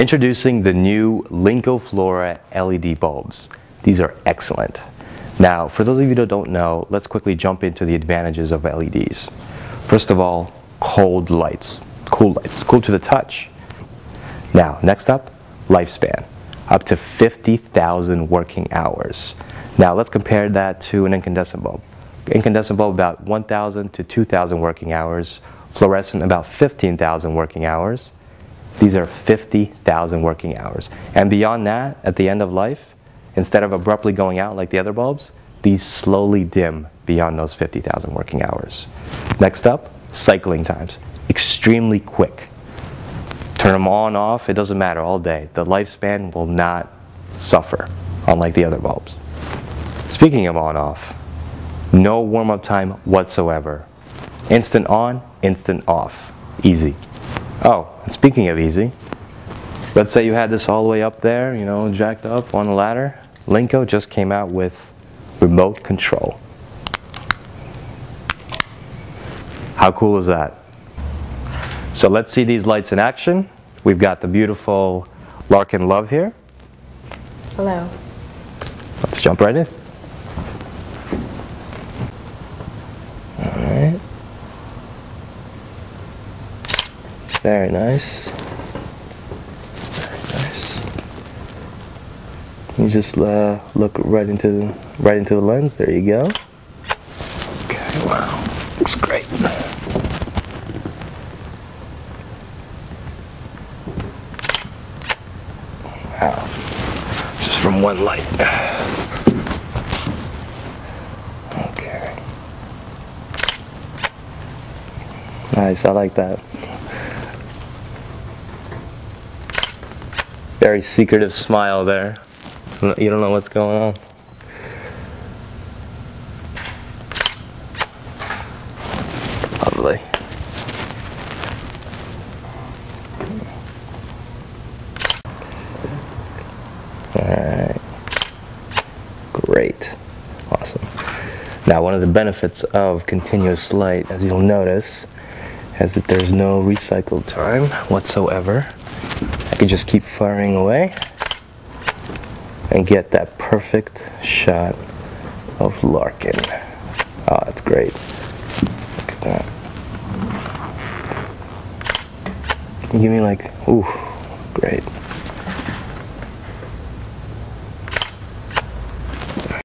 Introducing the new Linco Flora LED bulbs. These are excellent. Now, for those of you that don't know, let's quickly jump into the advantages of LEDs. First of all, cold lights, cool lights, cool to the touch. Now, next up, lifespan, up to 50,000 working hours. Now, let's compare that to an incandescent bulb. Incandescent bulb, about 1,000 to 2,000 working hours. Fluorescent, about 15,000 working hours. These are 50,000 working hours. And beyond that, at the end of life, instead of abruptly going out like the other bulbs, these slowly dim beyond those 50,000 working hours. Next up, cycling times. Extremely quick. Turn them on, off, it doesn't matter, all day. The lifespan will not suffer, unlike the other bulbs. Speaking of on, off, no warm-up time whatsoever. Instant on, instant off. Easy. Oh, and speaking of easy, let's say you had this all the way up there, you know, jacked up on a ladder. Linco just came out with remote control. How cool is that? So let's see these lights in action. We've got the beautiful Larkin Love here. Hello. Let's jump right in. Very nice. Very nice. You just look right into the lens. There you go. Okay. Wow. Looks great. Wow. Just from one light. Okay. Nice. I like that. Very secretive smile there. You don't know what's going on. Lovely. Alright. Great. Awesome. Now, one of the benefits of continuous light, as you'll notice, is that there's no recycle time whatsoever. I can just keep firing away and get that perfect shot of Larkin. Oh, that's great. Look at that. You give me like, ooh, great.